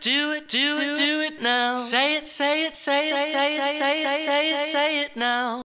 Do it, do it, do it now. Say it, say it, say it, say it, say it, say it, say it now.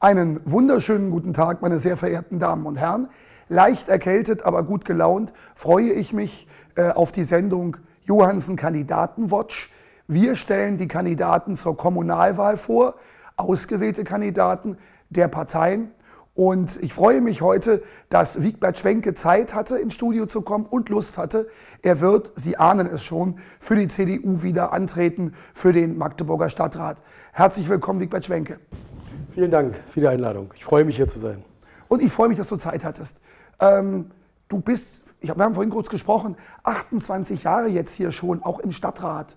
Einen wunderschönen guten Tag, meine sehr verehrten Damen und Herren. Leicht erkältet, aber gut gelaunt freue ich mich auf die Sendung Johansen Kandidatenwatch. Wir stellen die Kandidaten zur Kommunalwahl vor, ausgewählte Kandidaten der Parteien. Und ich freue mich heute, dass Wigbert Schwenke Zeit hatte, ins Studio zu kommen und Lust hatte. Er wird, Sie ahnen es schon, für die CDU wieder antreten, für den Magdeburger Stadtrat. Herzlich willkommen, Wigbert Schwenke. Vielen Dank für die Einladung. Ich freue mich, hier zu sein. Und ich freue mich, dass du Zeit hattest. Du bist, wir haben vorhin kurz gesprochen, 28 Jahre jetzt hier schon, auch im Stadtrat.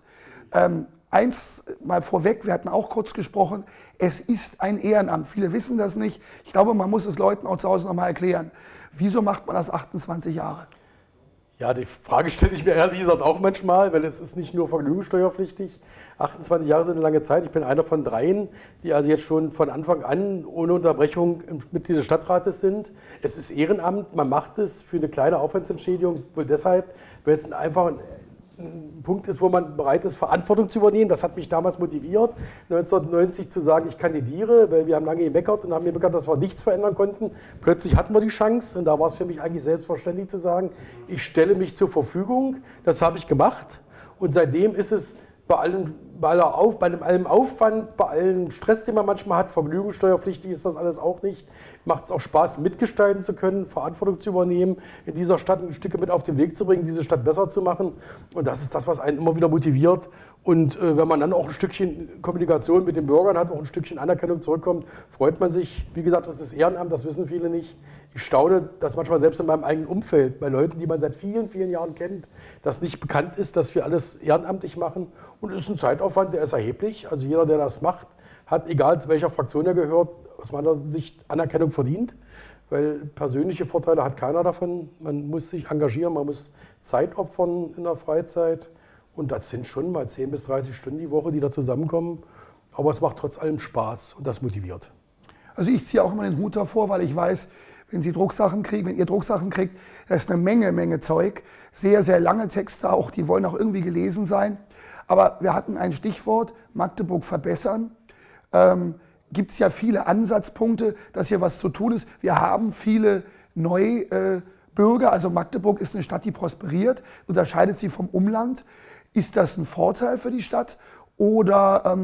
Eins mal vorweg, wir hatten auch kurz gesprochen, es ist ein Ehrenamt. Viele wissen das nicht. Ich glaube, man muss es Leuten auch zu Hause nochmal erklären. Wieso macht man das 28 Jahre? Ja, die Frage stelle ich mir ehrlich gesagt auch manchmal, weil es ist nicht nur vergnügungssteuerpflichtig. 28 Jahre sind eine lange Zeit. Ich bin einer von dreien, die also jetzt schon von Anfang an ohne Unterbrechung Mitglied des Stadtrates sind. Es ist Ehrenamt, man macht es für eine kleine Aufwandsentschädigung. Wohl deshalb, weil es einfach ein Punkt ist, wo man bereit ist, Verantwortung zu übernehmen. Das hat mich damals motiviert, 1990 zu sagen, ich kandidiere, weil wir haben lange gemeckert und haben gemeckert, dass wir nichts verändern konnten. Plötzlich hatten wir die Chance und da war es für mich eigentlich selbstverständlich zu sagen, ich stelle mich zur Verfügung. Das habe ich gemacht und seitdem ist es bei allem Aufwand, bei allem Stress, den man manchmal hat, vergnügungssteuerpflichtig ist das alles auch nicht. Macht es auch Spaß, mitgestalten zu können, Verantwortung zu übernehmen, in dieser Stadt ein Stück mit auf den Weg zu bringen, diese Stadt besser zu machen. Und das ist das, was einen immer wieder motiviert. Und wenn man dann auch ein Stückchen Kommunikation mit den Bürgern hat, auch ein Stückchen Anerkennung zurückkommt, freut man sich. Wie gesagt, das ist Ehrenamt, das wissen viele nicht. Ich staune, dass manchmal selbst in meinem eigenen Umfeld, bei Leuten, die man seit vielen, vielen Jahren kennt, das nicht bekannt ist, dass wir alles ehrenamtlich machen. Und es ist ein Zeitaufwand, der ist erheblich. Also jeder, der das macht, hat, egal zu welcher Fraktion er gehört, aus meiner Sicht Anerkennung verdient. Weil persönliche Vorteile hat keiner davon. Man muss sich engagieren, man muss Zeit opfern in der Freizeit. Und das sind schon mal 10 bis 30 Stunden die Woche, die da zusammenkommen. Aber es macht trotz allem Spaß und das motiviert. Also ich ziehe auch immer den Hut davor, weil ich weiß, wenn Sie Drucksachen kriegen, wenn ihr Drucksachen kriegt, das ist eine Menge Zeug. Sehr, sehr lange Texte auch, die wollen auch irgendwie gelesen sein. Aber wir hatten ein Stichwort, Magdeburg verbessern. Gibt es ja viele Ansatzpunkte, dass hier was zu tun ist. Wir haben viele Neubürger, also Magdeburg ist eine Stadt, die prosperiert, unterscheidet sie vom Umland. Ist das ein Vorteil für die Stadt oder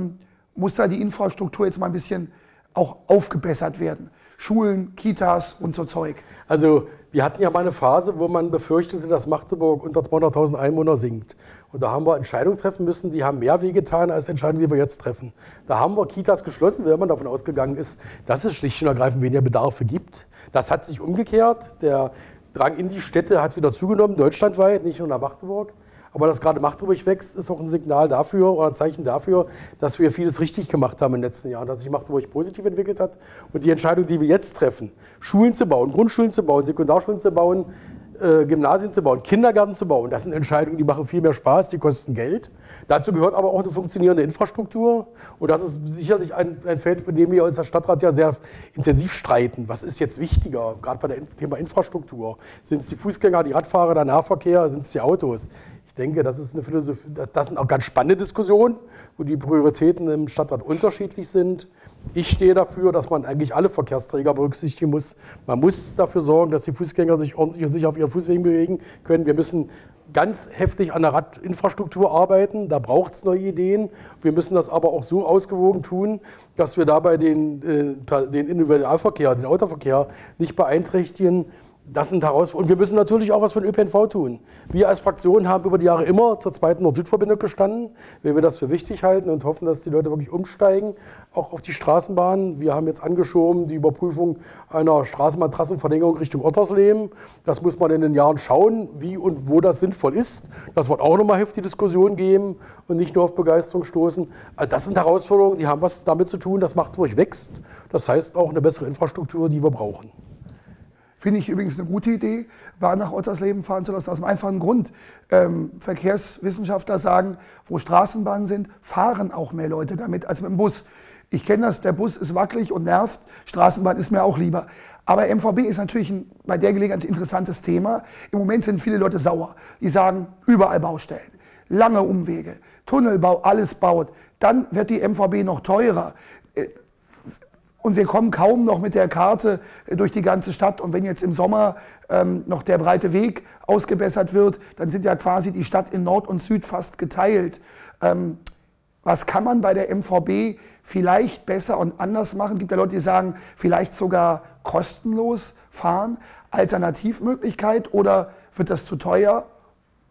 muss da die Infrastruktur jetzt mal ein bisschen auch aufgebessert werden? Schulen, Kitas und so Zeug. Also wir hatten ja mal eine Phase, wo man befürchtete, dass Magdeburg unter 200.000 Einwohner sinkt. Und da haben wir Entscheidungen treffen müssen, die haben mehr wehgetan als Entscheidungen, die wir jetzt treffen. Da haben wir Kitas geschlossen, weil man davon ausgegangen ist, dass es schlicht und ergreifend weniger Bedarfe gibt. Das hat sich umgekehrt. Der Drang in die Städte hat wieder zugenommen, deutschlandweit, nicht nur nach Magdeburg. Aber dass gerade Magdeburg wächst, ist auch ein Signal dafür oder ein Zeichen dafür, dass wir vieles richtig gemacht haben in den letzten Jahren, dass sich Magdeburg positiv entwickelt hat. Und die Entscheidung, die wir jetzt treffen, Schulen zu bauen, Grundschulen zu bauen, Sekundarschulen zu bauen, Gymnasien zu bauen, Kindergärten zu bauen, das sind Entscheidungen, die machen viel mehr Spaß, die kosten Geld. Dazu gehört aber auch eine funktionierende Infrastruktur. Und das ist sicherlich ein Feld, in dem wir uns als Stadtrat ja sehr intensiv streiten. Was ist jetzt wichtiger, gerade bei dem Thema Infrastruktur? Sind es die Fußgänger, die Radfahrer, der Nahverkehr, sind es die Autos? Ich denke, das ist eine Philosophie, das sind auch ganz spannende Diskussionen, wo die Prioritäten im Stadtrat unterschiedlich sind. Ich stehe dafür, dass man eigentlich alle Verkehrsträger berücksichtigen muss. Man muss dafür sorgen, dass die Fußgänger sich ordentlich und sicher auf ihren Fußwegen bewegen können. Wir müssen ganz heftig an der Radinfrastruktur arbeiten. Da braucht es neue Ideen. Wir müssen das aber auch so ausgewogen tun, dass wir dabei den Individualverkehr, den Autoverkehr nicht beeinträchtigen. Das sind Herausforderungen. Und wir müssen natürlich auch was für den ÖPNV tun. Wir als Fraktion haben über die Jahre immer zur zweiten Nord-Süd-Verbindung gestanden, weil wir das für wichtig halten und hoffen, dass die Leute wirklich umsteigen, auch auf die Straßenbahnen. Wir haben jetzt angeschoben die Überprüfung einer Straßenbahntrassenverlängerung Richtung Ottersleben. Das muss man in den Jahren schauen, wie und wo das sinnvoll ist. Das wird auch nochmal heftige Diskussionen geben und nicht nur auf Begeisterung stoßen. Also das sind Herausforderungen, die haben was damit zu tun, dass Magdeburg wächst. Das heißt auch eine bessere Infrastruktur, die wir brauchen. Finde ich übrigens eine gute Idee, Bahn nach Ottersleben fahren zu lassen, aus dem einfachen Grund. Verkehrswissenschaftler sagen, wo Straßenbahnen sind, fahren auch mehr Leute damit als mit dem Bus. Ich kenne das, der Bus ist wackelig und nervt, Straßenbahn ist mir auch lieber. Aber MVB ist natürlich bei der Gelegenheit ein interessantes Thema. Im Moment sind viele Leute sauer. Die sagen, überall Baustellen, lange Umwege, Tunnelbau, alles baut. Dann wird die MVB noch teurer. Und wir kommen kaum noch mit der Karte durch die ganze Stadt. Und wenn jetzt im Sommer noch der Breite Weg ausgebessert wird, dann sind ja quasi die Stadt in Nord und Süd fast geteilt. Was kann man bei der MVB vielleicht besser und anders machen? Es gibt ja Leute, die sagen, vielleicht sogar kostenlos fahren. Alternativmöglichkeit oder wird das zu teuer?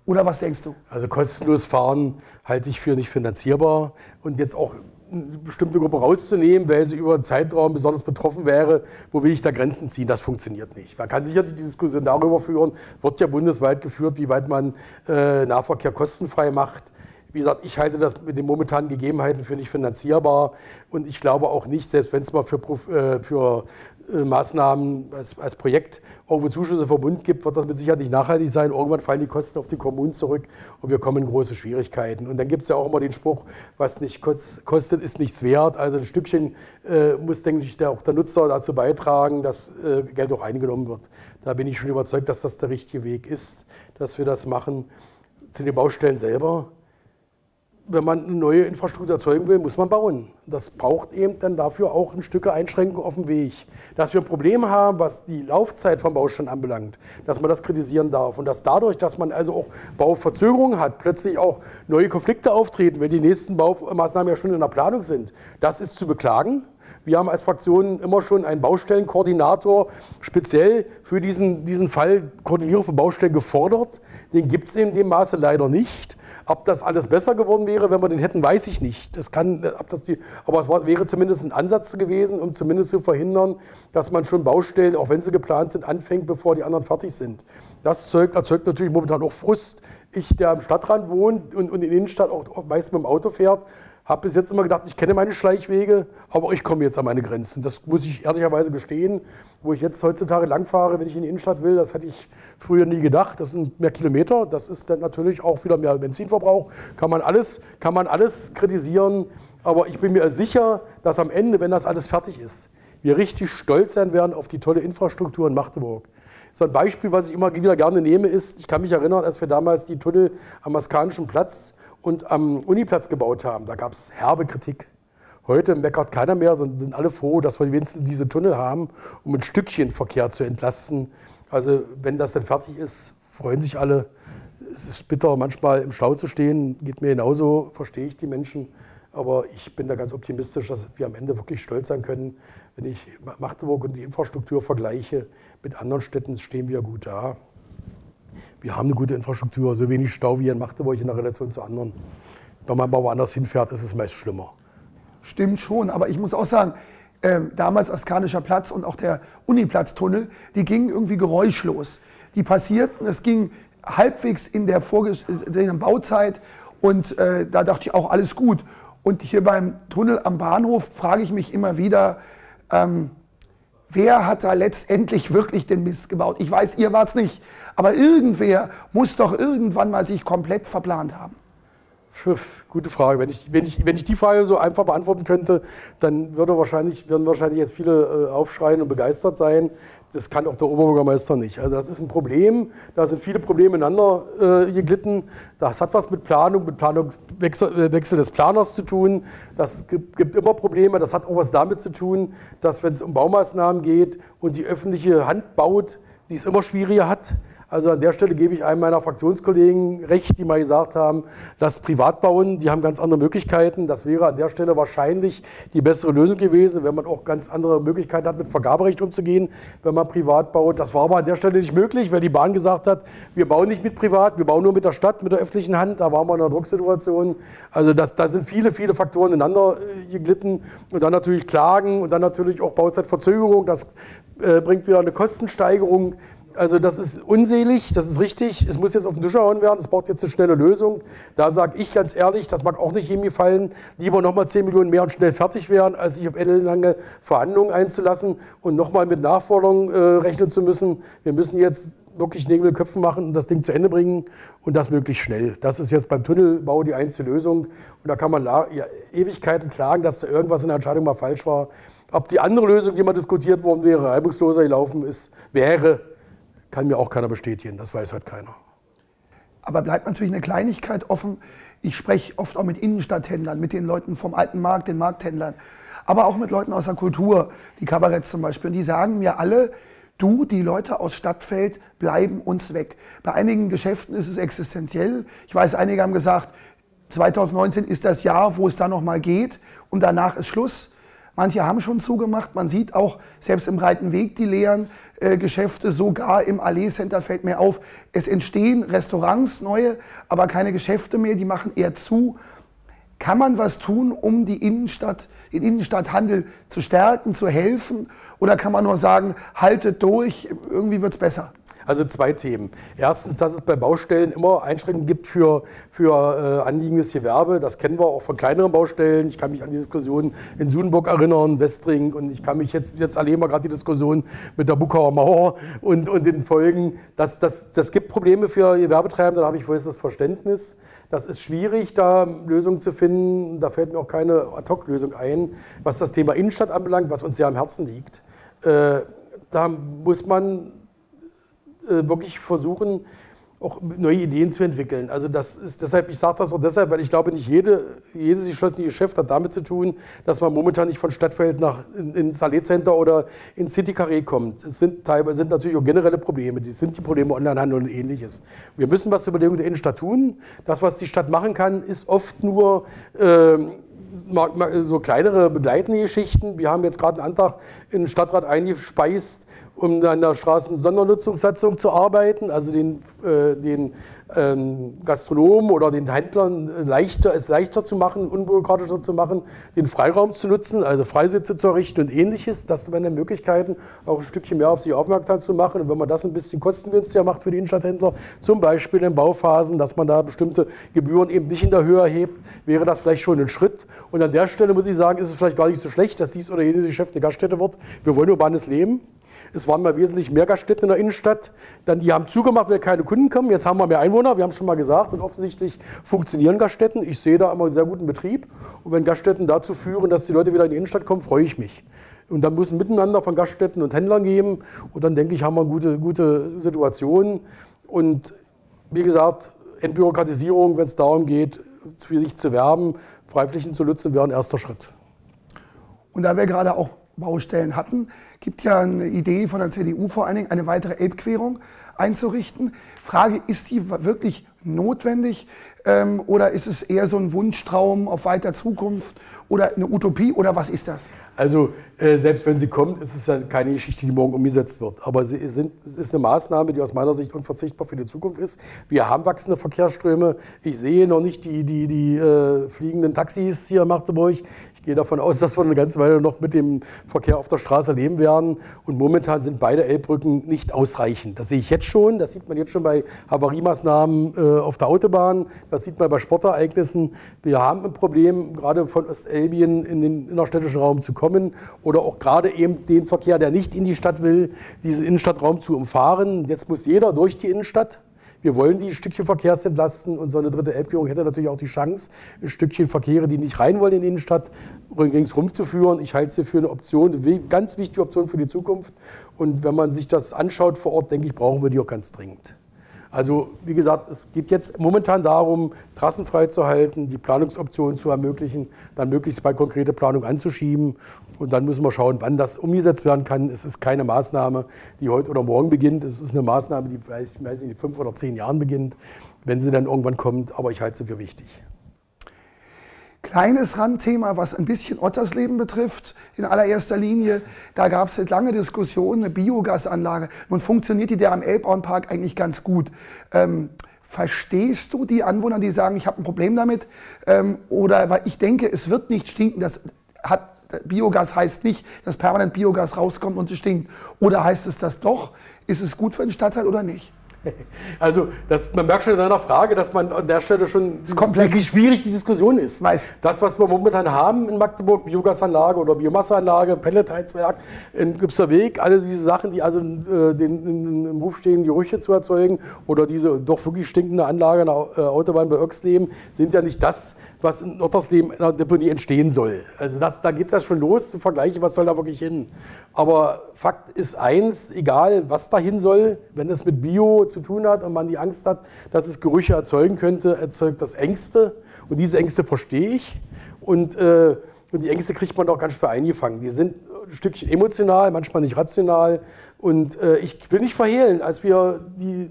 Oder was denkst du? Also kostenlos fahren halte ich für nicht finanzierbar. Und jetzt auch eine bestimmte Gruppe rauszunehmen, weil sie über einen Zeitraum besonders betroffen wäre, wo will ich da Grenzen ziehen, das funktioniert nicht. Man kann sicherlich die Diskussion darüber führen, wird ja bundesweit geführt, wie weit man Nahverkehr kostenfrei macht. Wie gesagt, ich halte das mit den momentanen Gegebenheiten für nicht finanzierbar und ich glaube auch nicht, selbst wenn es mal für Maßnahmen als Projekt irgendwo Zuschüsse vom Bund gibt, wird das mit Sicherheit nicht nachhaltig sein. Irgendwann fallen die Kosten auf die Kommunen zurück und wir kommen in große Schwierigkeiten. Und dann gibt es ja auch immer den Spruch, was nicht kostet, ist nichts wert. Also ein Stückchen muss, denke ich, auch der Nutzer dazu beitragen, dass Geld auch eingenommen wird. Da bin ich schon überzeugt, dass das der richtige Weg ist, dass wir das machen. Zu den Baustellen selber. Wenn man eine neue Infrastruktur erzeugen will, muss man bauen. Das braucht eben dann dafür auch ein Stück Einschränkung auf dem Weg. Dass wir ein Problem haben, was die Laufzeit von Baustein anbelangt, dass man das kritisieren darf. Und dass dadurch, dass man also auch Bauverzögerungen hat, plötzlich auch neue Konflikte auftreten, wenn die nächsten Baumaßnahmen ja schon in der Planung sind. Das ist zu beklagen. Wir haben als Fraktion immer schon einen Baustellenkoordinator speziell für diesen Fall Koordinierung von Baustellen gefordert. Den gibt es in dem Maße leider nicht. Ob das alles besser geworden wäre, wenn wir den hätten, weiß ich nicht. Das kann, aber es wäre zumindest ein Ansatz gewesen, um zumindest zu verhindern, dass man schon Baustellen, auch wenn sie geplant sind, anfängt, bevor die anderen fertig sind. Das erzeugt natürlich momentan auch Frust. Ich, der am Stadtrand wohnt und in der Innenstadt auch meist mit dem Auto fährt, habe bis jetzt immer gedacht, ich kenne meine Schleichwege, aber ich komme jetzt an meine Grenzen. Das muss ich ehrlicherweise gestehen. Wo ich jetzt heutzutage langfahre, wenn ich in die Innenstadt will, das hätte ich früher nie gedacht. Das sind mehr Kilometer, das ist dann natürlich auch wieder mehr Benzinverbrauch. Kann man alles kritisieren, aber ich bin mir sicher, dass am Ende, wenn das alles fertig ist, wir richtig stolz sein werden auf die tolle Infrastruktur in Magdeburg. So ein Beispiel, was ich immer wieder gerne nehme, ist, ich kann mich erinnern, als wir damals die Tunnel am Askanischen Platz und am Uniplatz gebaut haben, da gab es herbe Kritik. Heute meckert keiner mehr, sondern sind alle froh, dass wir wenigstens diese Tunnel haben, um ein Stückchen Verkehr zu entlasten. Also wenn das dann fertig ist, freuen sich alle. Es ist bitter, manchmal im Stau zu stehen, geht mir genauso, verstehe ich die Menschen. Aber ich bin da ganz optimistisch, dass wir am Ende wirklich stolz sein können. Wenn ich Magdeburg und die Infrastruktur vergleiche mit anderen Städten, stehen wir gut da. Wir haben eine gute Infrastruktur, so wenig Stau wie in Magdeburg in der Relation zu anderen. Wenn man mal woanders hinfährt, ist es meist schlimmer. Stimmt schon, aber ich muss auch sagen, damals Askanischer Platz und auch der Uniplatztunnel, die gingen irgendwie geräuschlos. Die passierten, es ging halbwegs in der vorgesehenen Bauzeit und da dachte ich auch, alles gut. Und hier beim Tunnel am Bahnhof frage ich mich immer wieder, wer hat da letztendlich wirklich den Mist gebaut? Ich weiß, ihr wart's nicht. Aber irgendwer muss doch irgendwann mal sich komplett verplant haben. Gute Frage. Wenn ich die Frage so einfach beantworten könnte, dann würden wahrscheinlich jetzt viele aufschreien und begeistert sein. Das kann auch der Oberbürgermeister nicht. Also das ist ein Problem. Da sind viele Probleme ineinander geglitten. Das hat was mit Planungswechsel des Planers zu tun. Das gibt immer Probleme. Das hat auch was damit zu tun, dass wenn es um Baumaßnahmen geht und die öffentliche Hand baut, die es immer schwieriger hat. Also an der Stelle gebe ich einem meiner Fraktionskollegen recht, die mal gesagt haben, lasst privat bauen, die haben ganz andere Möglichkeiten. Das wäre an der Stelle wahrscheinlich die bessere Lösung gewesen, wenn man auch ganz andere Möglichkeiten hat, mit Vergaberecht umzugehen, wenn man privat baut. Das war aber an der Stelle nicht möglich, weil die Bahn gesagt hat, wir bauen nicht mit privat, wir bauen nur mit der Stadt, mit der öffentlichen Hand. Da waren wir in einer Drucksituation. Also da sind viele, viele Faktoren ineinander geglitten. Und dann natürlich Klagen und dann natürlich auch Bauzeitverzögerung. Das bringt wieder eine Kostensteigerung. Also das ist unselig, das ist richtig, es muss jetzt auf den Tisch gehauen werden, es braucht jetzt eine schnelle Lösung. Da sage ich ganz ehrlich, das mag auch nicht jedem gefallen, lieber nochmal 10 Millionen mehr und schnell fertig werden, als sich auf ellenlange Verhandlungen einzulassen und nochmal mit Nachforderungen rechnen zu müssen. Wir müssen jetzt wirklich Nägel mit Köpfen machen und das Ding zu Ende bringen und das möglichst schnell. Das ist jetzt beim Tunnelbau die einzige Lösung und da kann man Ewigkeiten klagen, dass da irgendwas in der Entscheidung mal falsch war. Ob die andere Lösung, die mal diskutiert worden wäre, reibungsloser gelaufen ist, wäre, kann mir auch keiner bestätigen, das weiß heute keiner. Aber bleibt natürlich eine Kleinigkeit offen. Ich spreche oft auch mit Innenstadthändlern, mit den Leuten vom alten Markt, den Markthändlern, aber auch mit Leuten aus der Kultur, die Kabaretts zum Beispiel. Und die sagen mir alle, du, die Leute aus Stadtfeld bleiben uns weg. Bei einigen Geschäften ist es existenziell. Ich weiß, einige haben gesagt, 2019 ist das Jahr, wo es da nochmal geht und danach ist Schluss. Manche haben schon zugemacht. Man sieht auch selbst im Breiten Weg die leeren Geschäfte, sogar im Allee-Center fällt mir auf. Es entstehen Restaurants neue, aber keine Geschäfte mehr, die machen eher zu. Kann man was tun, um die Innenstadt, den Innenstadthandel zu stärken, zu helfen? Oder kann man nur sagen, haltet durch, irgendwie wird es besser? Also zwei Themen. Erstens, dass es bei Baustellen immer Einschränkungen gibt für anliegendes Gewerbe. Das kennen wir auch von kleineren Baustellen. Ich kann mich an die Diskussion in Sudenburg erinnern, Westring. Und ich kann mich jetzt erleben, gerade die Diskussion mit der Buckauer Mauer und den Folgen. Das gibt Probleme für Gewerbetreibende, da habe ich vorhin das Verständnis. Das ist schwierig, da Lösungen zu finden. Da fällt mir auch keine Ad-hoc-Lösung ein. Was das Thema Innenstadt anbelangt, was uns sehr am Herzen liegt, da muss man wirklich versuchen, auch neue Ideen zu entwickeln. Also das ist deshalb, ich sage das auch deshalb, weil ich glaube, nicht jedes geschlossene Geschäft hat damit zu tun, dass man momentan nicht von Stadtfeld ins Salé-Center oder ins City-Carré kommt. Es sind natürlich auch generelle Probleme, das sind die Probleme Onlinehandel und Ähnliches. Wir müssen was zur Überlegung der Innenstadt tun. Das, was die Stadt machen kann, ist oft nur so kleinere begleitende Geschichten. Wir haben jetzt gerade einen Antrag im Stadtrat eingespeist, um an der Straßen-Sondernutzungssatzung zu arbeiten, also den Gastronomen oder den Händlern leichter zu machen, unbürokratischer zu machen, den Freiraum zu nutzen, also Freisitze zu errichten und Ähnliches. Das wären dann Möglichkeiten, auch ein Stückchen mehr auf sich aufmerksam zu machen. Und wenn man das ein bisschen kostengünstiger macht für die Innenstadthändler, zum Beispiel in Bauphasen, dass man da bestimmte Gebühren eben nicht in der Höhe erhebt, wäre das vielleicht schon ein Schritt. Und an der Stelle muss ich sagen, ist es vielleicht gar nicht so schlecht, dass dies oder jenes Geschäft eine Gaststätte wird. Wir wollen urbanes Leben. Es waren mal wesentlich mehr Gaststätten in der Innenstadt. Dann, die haben zugemacht, weil keine Kunden kommen. Jetzt haben wir mehr Einwohner, wir haben schon mal gesagt. Und offensichtlich funktionieren Gaststätten. Ich sehe da immer einen sehr guten Betrieb. Und wenn Gaststätten dazu führen, dass die Leute wieder in die Innenstadt kommen, freue ich mich. Und dann muss es miteinander von Gaststätten und Händlern geben. Und dann, denke ich, haben wir eine gute Situation. Und wie gesagt, Entbürokratisierung, wenn es darum geht, für sich zu werben, Freiflächen zu nutzen, wäre ein erster Schritt. Und da wir gerade auch Baustellen hatten, gibt ja eine Idee von der CDU vor allen Dingen, eine weitere Elbquerung einzurichten. Frage, ist die wirklich notwendig oder ist es eher so ein Wunschtraum auf weiter Zukunft oder eine Utopie oder was ist das? Also selbst wenn sie kommt, ist es ja keine Geschichte, die morgen umgesetzt wird. Aber es ist eine Maßnahme, die aus meiner Sicht unverzichtbar für die Zukunft ist. Wir haben wachsende Verkehrsströme. Ich sehe noch nicht die fliegenden Taxis hier in Magdeburg. Ich gehe davon aus, dass wir eine ganze Weile noch mit dem Verkehr auf der Straße leben werden. Und momentan sind beide Elbbrücken nicht ausreichend. Das sehe ich jetzt schon. Das sieht man jetzt schon bei Havariemaßnahmen auf der Autobahn. Das sieht man bei Sportereignissen. Wir haben ein Problem, gerade von Ostelbien in den innerstädtischen Raum zu kommen. Oder auch gerade eben den Verkehr, der nicht in die Stadt will, diesen Innenstadtraum zu umfahren. Jetzt muss jeder durch die Innenstadt. Wir wollen die Stückchen Verkehrs entlasten und so eine dritte Elbquerung hätte natürlich auch die Chance, ein Stückchen Verkehre, die nicht rein wollen in die Innenstadt, ringsrum zu führen. Ich halte sie für eine Option, eine ganz wichtige Option für die Zukunft. Und wenn man sich das anschaut vor Ort, denke ich, brauchen wir die auch ganz dringend. Also wie gesagt, es geht jetzt momentan darum, Trassen freizuhalten, die Planungsoptionen zu ermöglichen, dann möglichst bei konkrete Planung anzuschieben und dann müssen wir schauen, wann das umgesetzt werden kann. Es ist keine Maßnahme, die heute oder morgen beginnt. Es ist eine Maßnahme, die vielleicht in 5 oder 10 Jahren beginnt, wenn sie dann irgendwann kommt. Aber ich halte sie für wichtig. Kleines Randthema, was ein bisschen Ottersleben betrifft, in allererster Linie. Da gab es jetzt lange Diskussionen, eine Biogasanlage. Nun funktioniert die da am Elbauenpark eigentlich ganz gut. Verstehst du die Anwohner, die sagen, ich habe ein Problem damit? Oder weil ich denke, es wird nicht stinken. Das hat Biogas heißt nicht, dass permanent Biogas rauskommt und es stinkt. Oder heißt es das doch? Ist es gut für den Stadtteil oder nicht? Also das, man merkt schon in deiner Frage, dass man an der Stelle schon komplex, wie schwierig die Diskussion ist. Weiß. Das, was wir momentan haben in Magdeburg, Biogasanlage oder Biomasseanlage, Pelletheizwerk, im Gipserweg, alle diese Sachen, die also im Ruf stehen, Gerüche zu erzeugen oder diese doch wirklich stinkende Anlage an der Autobahn bei Oechsleben, sind ja nicht das, was in Ottersleben in der Deponie entstehen soll. Also das, da geht das schon los zu vergleichen, was soll da wirklich hin. Aber Fakt ist eins, egal was da hin soll, wenn es mit Bio zu tun hat und man die Angst hat, dass es Gerüche erzeugen könnte, erzeugt das Ängste. Und diese Ängste verstehe ich. Und die Ängste kriegt man auch ganz schwer eingefangen. Die sind ein Stückchen emotional, manchmal nicht rational. Und ich will nicht verhehlen, als wir die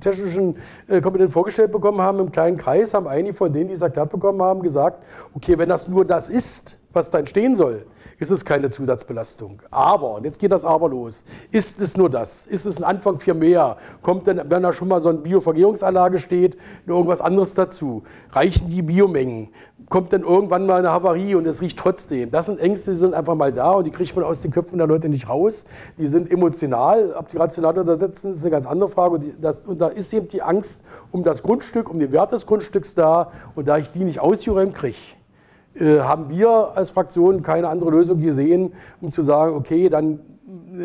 technischen Komponenten vorgestellt bekommen haben, im kleinen Kreis, haben einige von denen, die es erklärt bekommen haben, gesagt, okay, wenn das nur das ist, was da entstehen soll, ist es keine Zusatzbelastung. Aber, und jetzt geht das Aber los, ist es nur das? Ist es ein Anfang für mehr? Kommt denn, wenn da schon mal so eine Biovergärungsanlage steht, noch irgendwas anderes dazu? Reichen die Biomengen? Kommt dann irgendwann mal eine Havarie und es riecht trotzdem? Das sind Ängste, die sind einfach mal da und die kriegt man aus den Köpfen der Leute nicht raus. Die sind emotional, ob die rational untersetzen, ist eine ganz andere Frage. Und da ist eben die Angst um das Grundstück, um den Wert des Grundstücks da. Und da ich die nicht ausgeräumt kriege, haben wir als Fraktion keine andere Lösung gesehen, um zu sagen, okay, dann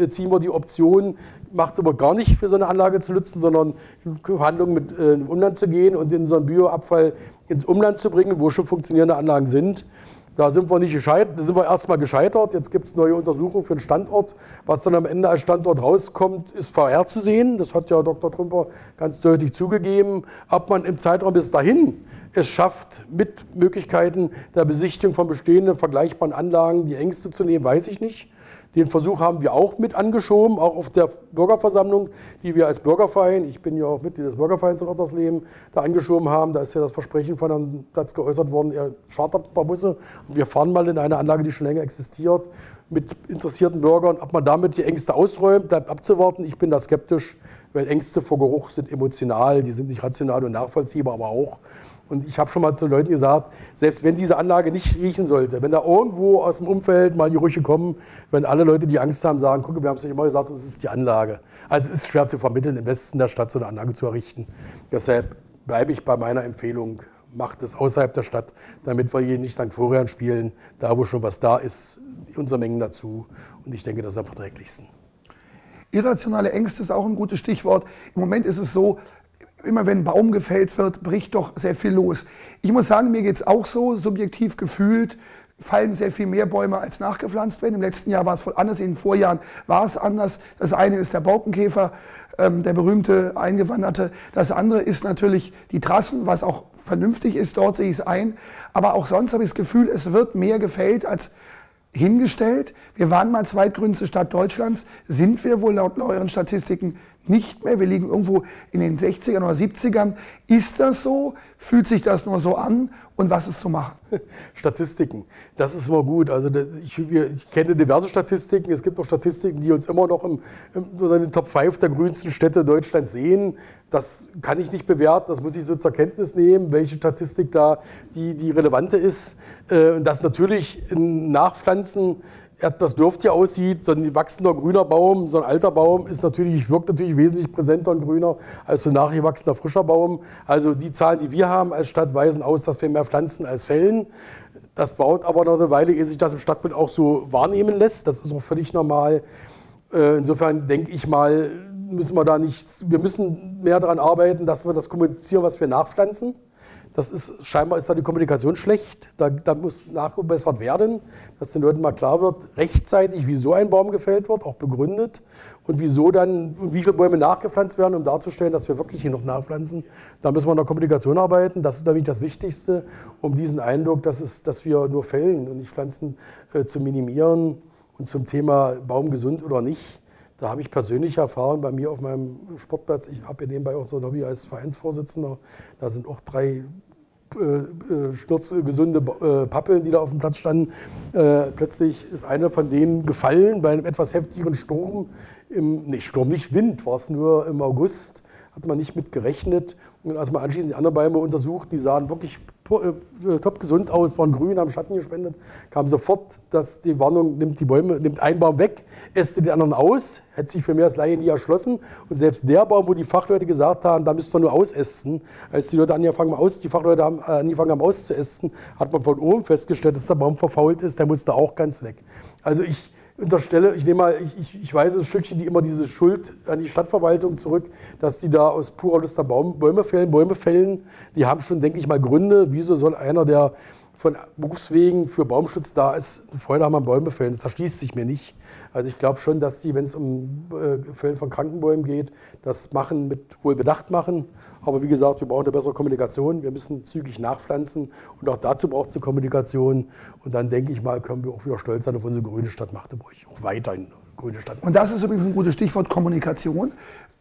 ziehen wir die Option, macht aber gar nicht für so eine Anlage zu nutzen, sondern in Verhandlungen mit dem Umland zu gehen und in so einen Bioabfall ins Umland zu bringen, wo schon funktionierende Anlagen sind. Da sind wir nicht gescheitert, da sind wir erstmal gescheitert. Jetzt gibt es neue Untersuchungen für den Standort. Was dann am Ende als Standort rauskommt, ist vorherzusehen. Das hat ja Dr. Trümper ganz deutlich zugegeben. Ob man im Zeitraum bis dahin es schafft, mit Möglichkeiten der Besichtigung von bestehenden vergleichbaren Anlagen die Ängste zu nehmen, weiß ich nicht. Den Versuch haben wir auch mit angeschoben, auch auf der Bürgerversammlung, die wir als Bürgerverein, ich bin ja auch Mitglied des Bürgervereins in Ottersleben, da angeschoben haben. Da ist ja das Versprechen von Herrn Platz geäußert worden, er chartert ein paar Busse und wir fahren mal in eine Anlage, die schon länger existiert, mit interessierten Bürgern. Ob man damit die Ängste ausräumt, bleibt abzuwarten. Ich bin da skeptisch, weil Ängste vor Geruch sind emotional, die sind nicht rational und nachvollziehbar, aber auch. Und ich habe schon mal zu Leuten gesagt, selbst wenn diese Anlage nicht riechen sollte, wenn da irgendwo aus dem Umfeld mal Gerüche kommen, wenn alle Leute, die Angst haben, sagen, guck, wir haben es nicht immer gesagt, das ist die Anlage. Also es ist schwer zu vermitteln, im Westen der Stadt so eine Anlage zu errichten. Deshalb bleibe ich bei meiner Empfehlung, macht es außerhalb der Stadt, damit wir hier nicht St. Florian spielen, da wo schon was da ist, unsere Mengen dazu. Und ich denke, das ist am verträglichsten. Irrationale Ängste ist auch ein gutes Stichwort. Im Moment ist es so, immer wenn ein Baum gefällt wird, bricht doch sehr viel los. Ich muss sagen, mir geht es auch so, subjektiv gefühlt, fallen sehr viel mehr Bäume, als nachgepflanzt werden. Im letzten Jahr war es voll anders, in den Vorjahren war es anders. Das eine ist der Borkenkäfer, der berühmte Eingewanderte. Das andere ist natürlich die Trassen, was auch vernünftig ist, dort sehe ich es ein. Aber auch sonst habe ich das Gefühl, es wird mehr gefällt als hingestellt. Wir waren mal zweitgrünste Stadt Deutschlands, sind wir wohl laut neueren Statistiken nicht mehr. Wir liegen irgendwo in den 60ern oder 70ern. Ist das so? Fühlt sich das nur so an? Und was ist zu machen? Statistiken, das ist immer gut. Also ich kenne diverse Statistiken. Es gibt auch Statistiken, die uns immer noch in den Top 5 der grünsten Städte Deutschlands sehen. Das kann ich nicht bewerten. Das muss ich so zur Kenntnis nehmen, welche Statistik da die relevante ist. Und das natürlich nachpflanzen, das Dürft ja aussieht, so ein wachsender grüner Baum, so ein alter Baum wirkt natürlich wesentlich präsenter und grüner als so ein nachgewachsener frischer Baum. Also die Zahlen, die wir haben als Stadt, weisen aus, dass wir mehr pflanzen als fällen. Das baut aber noch eine Weile, ehe sich das im Stadtbild auch so wahrnehmen lässt. Das ist auch völlig normal. Insofern denke ich mal, wir müssen mehr daran arbeiten, dass wir das kommunizieren, was wir nachpflanzen. Scheinbar ist da die Kommunikation schlecht, da muss nachgebessert werden, dass den Leuten mal klar wird, rechtzeitig, wieso ein Baum gefällt wird, auch begründet und wieso dann, wie viele Bäume nachgepflanzt werden, um darzustellen, dass wir wirklich hier noch nachpflanzen. Da müssen wir an der Kommunikation arbeiten, das ist nämlich das Wichtigste, um diesen Eindruck, dass wir nur fällen und nicht pflanzen, zu minimieren. Und zum Thema Baum gesund oder nicht, da habe ich persönliche Erfahrung bei mir auf meinem Sportplatz. Ich habe ja nebenbei auch so ein Hobby als Vereinsvorsitzender. Da sind auch 3 sturzgesunde Pappeln, die da auf dem Platz standen. Plötzlich ist einer von denen gefallen bei einem etwas heftigeren Sturm. Wind war es nur im August. Hat man nicht mit gerechnet. und erstmal anschließend die anderen Bäume untersucht, die sahen wirklich top gesund aus, waren grün, haben Schatten gespendet, kam sofort, dass die Warnung, nimmt einen Baum weg, äste den anderen aus, hätte sich für mich als Laie nie erschlossen. Und selbst der Baum, wo die Fachleute gesagt haben, da müsst ihr nur ausästen, als die Leute angefangen haben, auszuästen, hat man von oben festgestellt, dass der Baum verfault ist, der musste auch ganz weg. Also ich unterstelle, ich weise ein Stückchen immer diese Schuld an die Stadtverwaltung zurück, dass die da aus purer Lust der Bäume fällen. Die haben schon, denke ich mal, Gründe. Wieso soll einer, der von Berufswegen für Baumschutz da ist, Freude haben an Bäume fällen? Das erschließt sich mir nicht. Also ich glaube schon, dass die, wenn es um Fällen von Krankenbäumen geht, das machen mit Wohlbedacht machen. Aber wie gesagt, wir brauchen eine bessere Kommunikation. Wir müssen zügig nachpflanzen und auch dazu braucht es eine Kommunikation. Und dann denke ich mal, können wir auch wieder stolz sein auf unsere grüne Stadt Magdeburg, auch weiterhin grüne Stadt Magdeburg. Und das ist übrigens ein gutes Stichwort Kommunikation.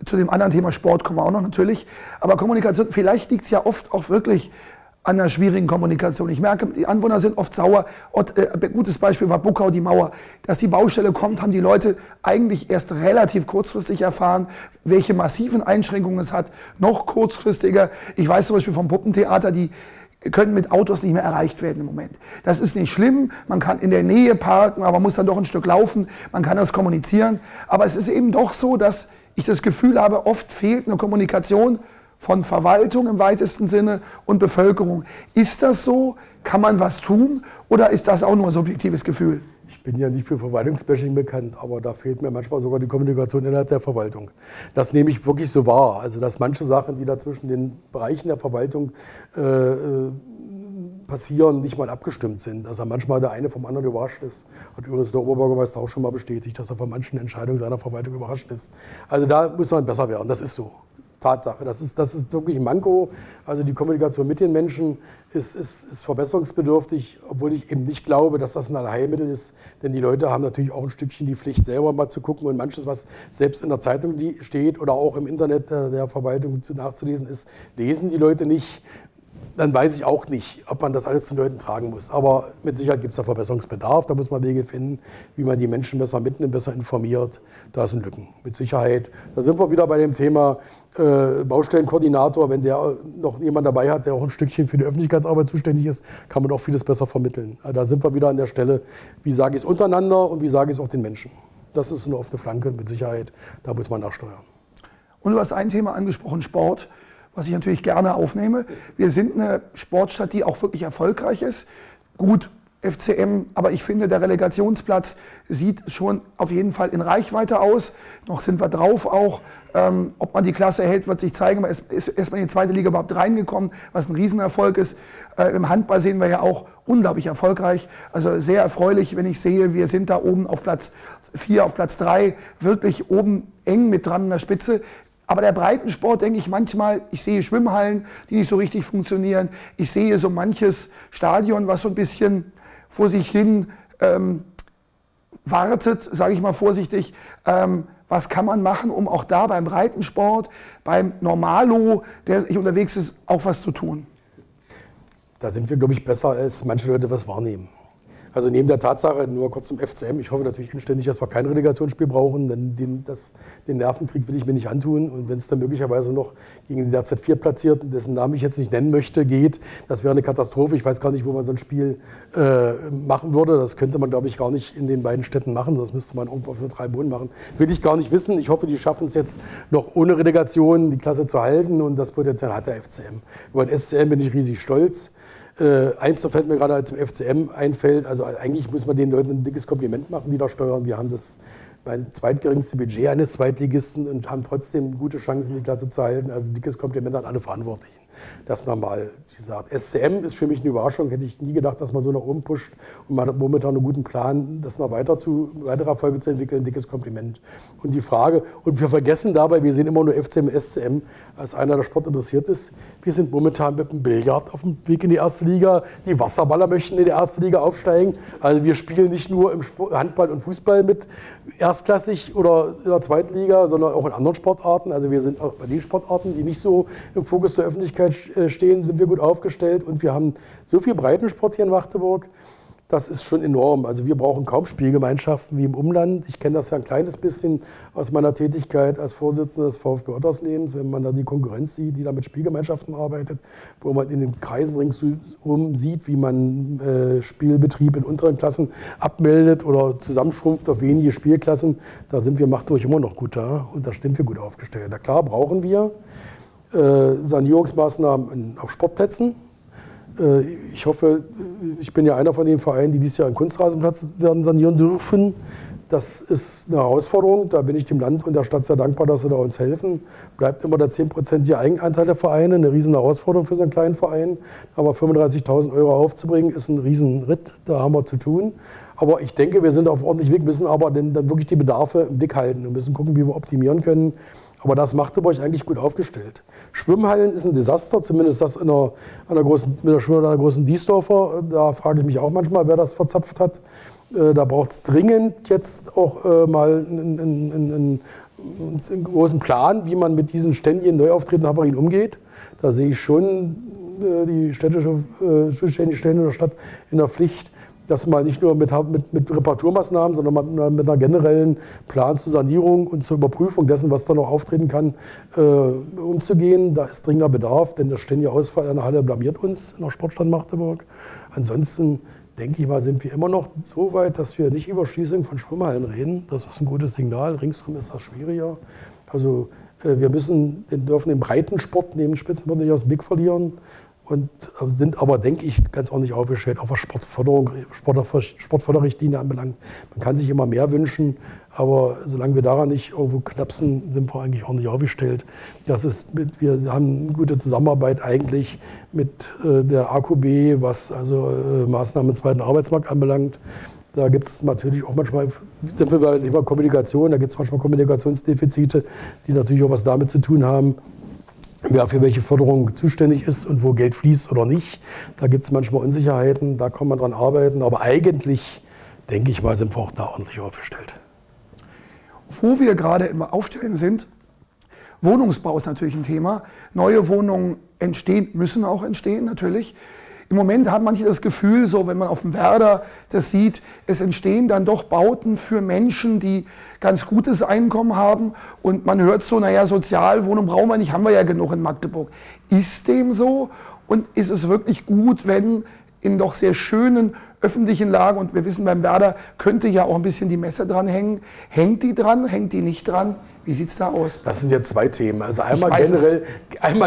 Zu dem anderen Thema Sport kommen wir auch noch natürlich. Aber Kommunikation, vielleicht liegt es ja oft auch wirklich an einer schwierigen Kommunikation. Ich merke, die Anwohner sind oft sauer. Ein gutes Beispiel war Buckau, die Mauer. Dass die Baustelle kommt, haben die Leute eigentlich erst relativ kurzfristig erfahren, welche massiven Einschränkungen es hat. Noch kurzfristiger. Ich weiß zum Beispiel vom Puppentheater, die können mit Autos nicht mehr erreicht werden im Moment. Das ist nicht schlimm, man kann in der Nähe parken, aber man muss dann doch ein Stück laufen, man kann das kommunizieren. Aber es ist eben doch so, dass ich das Gefühl habe, oft fehlt eine Kommunikation von Verwaltung im weitesten Sinne und Bevölkerung. Ist das so? Kann man was tun? Oder ist das auch nur ein subjektives Gefühl? Ich bin ja nicht für Verwaltungsbashing bekannt, aber da fehlt mir manchmal sogar die Kommunikation innerhalb der Verwaltung. Das nehme ich wirklich so wahr. Also dass manche Sachen, die da zwischen den Bereichen der Verwaltung passieren, nicht mal abgestimmt sind. Also manchmal der eine vom anderen überrascht ist. Hat übrigens der Oberbürgermeister auch schon mal bestätigt, dass er von manchen Entscheidungen seiner Verwaltung überrascht ist. Also da muss man besser werden, das ist so. Tatsache. Das ist wirklich ein Manko. Also die Kommunikation mit den Menschen ist verbesserungsbedürftig, obwohl ich eben nicht glaube, dass das ein Allheilmittel ist. Denn die Leute haben natürlich auch ein Stückchen die Pflicht, selber mal zu gucken und manches, was selbst in der Zeitung steht oder auch im Internet der Verwaltung nachzulesen ist, lesen die Leute nicht. Dann weiß ich auch nicht, ob man das alles zu Leuten tragen muss. Aber mit Sicherheit gibt es da Verbesserungsbedarf. Da muss man Wege finden, wie man die Menschen besser mitnimmt, besser informiert. Da sind Lücken, mit Sicherheit. Da sind wir wieder bei dem Thema Baustellenkoordinator. Wenn der noch jemand dabei hat, der auch ein Stückchen für die Öffentlichkeitsarbeit zuständig ist, kann man auch vieles besser vermitteln. Also da sind wir wieder an der Stelle, wie sage ich es untereinander und wie sage ich es auch den Menschen. Das ist eine offene Flanke, mit Sicherheit. Da muss man nachsteuern. Und du hast ein Thema angesprochen, Sport, was ich natürlich gerne aufnehme. Wir sind eine Sportstadt, die auch wirklich erfolgreich ist. Gut, FCM, aber ich finde, der Relegationsplatz sieht schon auf jeden Fall in Reichweite aus. Noch sind wir drauf auch. Ob man die Klasse hält, wird sich zeigen. Man ist erstmal in die zweite Liga überhaupt reingekommen, was ein Riesenerfolg ist. Im Handball sehen wir ja auch unglaublich erfolgreich. Also sehr erfreulich, wenn ich sehe, wir sind da oben auf Platz 4, auf Platz 3, wirklich oben eng mit dran an der Spitze. Aber der Breitensport, denke ich manchmal, ich sehe Schwimmhallen, die nicht so richtig funktionieren. Ich sehe so manches Stadion, was so ein bisschen vor sich hin wartet, sage ich mal vorsichtig. Was kann man machen, um auch da beim Breitensport, beim Normalo, der sich unterwegs ist, auch was zu tun? Da sind wir, glaube ich, besser, als manche Leute was wahrnehmen. Also neben der Tatsache, nur kurz zum FCM, ich hoffe natürlich inständig, dass wir kein Relegationsspiel brauchen, denn den Nervenkrieg will ich mir nicht antun. Und wenn es dann möglicherweise noch gegen den derzeit Viertplatzierten, dessen Namen ich jetzt nicht nennen möchte, geht, das wäre eine Katastrophe. Ich weiß gar nicht, wo man so ein Spiel machen würde. Das könnte man, glaube ich, gar nicht in den beiden Städten machen. Das müsste man irgendwo auf einer 3 Boden machen. Will ich gar nicht wissen. Ich hoffe, die schaffen es jetzt noch ohne Relegation, die Klasse zu halten. Und das Potenzial hat der FCM. Über den SCM bin ich riesig stolz. Eins, da fällt mir gerade zum FCM einfällt, also eigentlich muss man den Leuten ein dickes Kompliment machen, die da steuern. Wir haben das zweitgeringste Budget eines Zweitligisten und haben trotzdem gute Chancen, die Klasse zu halten. Also ein dickes Kompliment an alle Verantwortlichen. Das nochmal gesagt. SCM ist für mich eine Überraschung. Hätte ich nie gedacht, dass man so nach oben pusht und man hat momentan einen guten Plan, das noch weiterer Folge zu entwickeln. Ein dickes Kompliment. Und die Frage, und wir vergessen dabei, wir sehen immer nur FCM, SCM, als einer, der Sport interessiert ist. Wir sind momentan mit dem Billard auf dem Weg in die erste Liga. Die Wasserballer möchten in die erste Liga aufsteigen. Also wir spielen nicht nur im Handball und Fußball mit, erstklassig oder in der zweiten Liga, sondern auch in anderen Sportarten. Also wir sind auch bei den Sportarten, die nicht so im Fokus der Öffentlichkeit stehen, sind wir gut aufgestellt und wir haben so viel Breitensport hier in Magdeburg, Das ist schon enorm. Also wir brauchen kaum Spielgemeinschaften wie im Umland. Ich kenne das ja ein kleines bisschen aus meiner Tätigkeit als Vorsitzender des VfB Otterslebens, wenn man da die Konkurrenz sieht, die da mit Spielgemeinschaften arbeitet, wo man in den Kreisen ringsherum sieht, wie man Spielbetrieb in unteren Klassen abmeldet oder zusammenschrumpft auf wenige Spielklassen. Da sind wir machtdurch immer noch gut da und da sind wir gut aufgestellt. Na klar brauchen wir Sanierungsmaßnahmen auf Sportplätzen. Ich hoffe, ich bin ja einer von den Vereinen, die dieses Jahr einen Kunstrasenplatz werden sanieren dürfen. Das ist eine Herausforderung. Da bin ich dem Land und der Stadt sehr dankbar, dass sie da uns helfen. Bleibt immer der 10%ige Eigenanteil der Vereine. Eine riesen Herausforderung für so einen kleinen Verein. Aber 35.000 € aufzubringen, ist ein Riesenritt. Da haben wir zu tun. Aber ich denke, wir sind auf ordentlichem Weg, müssen aber dann wirklich die Bedarfe im Blick halten und müssen gucken, wie wir optimieren können. Aber das Magdeburg eigentlich gut aufgestellt. Schwimmhallen ist ein Desaster, zumindest das mit der Schwimmhalle einer großen Diesdorfer. Da frage ich mich auch manchmal, wer das verzapft hat. Da braucht es dringend jetzt auch mal einen großen Plan, wie man mit diesen ständigen Neuauftritten Havarien umgeht. Da sehe ich schon die zuständigen Stellen in der Stadt in der Pflicht, dass man nicht nur mit Reparaturmaßnahmen, sondern mit einer generellen Plan zur Sanierung und zur Überprüfung dessen, was da noch auftreten kann, umzugehen. Da ist dringender Bedarf, denn der ständige Ausfall einer Halle blamiert uns in der Sportstadt Magdeburg. Ansonsten, denke ich mal, sind wir immer noch so weit, dass wir nicht über Schließung von Schwimmhallen reden. Das ist ein gutes Signal. Ringsrum ist das schwieriger. Also wir dürfen den Breitensport neben dem Spitzensport nicht aus dem Blick verlieren. Und sind aber, denke ich, ganz ordentlich aufgestellt, auch was Sportförderrichtlinie anbelangt. Man kann sich immer mehr wünschen, aber solange wir daran nicht irgendwo knapsen, sind wir eigentlich ordentlich aufgestellt. Wir haben eine gute Zusammenarbeit eigentlich mit der AKB, was also Maßnahmen im zweiten Arbeitsmarkt anbelangt. Da gibt es natürlich auch manchmal, sind wir bei Thema Kommunikation, da gibt es manchmal Kommunikationsdefizite, die natürlich auch was damit zu tun haben, wer für welche Förderung zuständig ist und wo Geld fließt oder nicht. Da gibt es manchmal Unsicherheiten, da kann man dran arbeiten. Aber eigentlich, denke ich mal, sind wir auch da ordentlich aufgestellt. Wo wir gerade im Aufstellen sind, Wohnungsbau ist natürlich ein Thema. Neue Wohnungen entstehen, müssen auch entstehen natürlich. Im Moment haben manche das Gefühl, so wenn man auf dem Werder das sieht, es entstehen dann doch Bauten für Menschen, die ganz gutes Einkommen haben und man hört so, naja, Sozialwohnung brauchen wir nicht, haben wir ja genug in Magdeburg. Ist dem so und ist es wirklich gut, wenn in doch sehr schönen öffentlichen Lagen, und wir wissen beim Werder könnte ja auch ein bisschen die Messe dran hängen, hängt die dran, hängt die nicht dran? Wie sieht es da aus? Das sind jetzt zwei Themen. Also einmal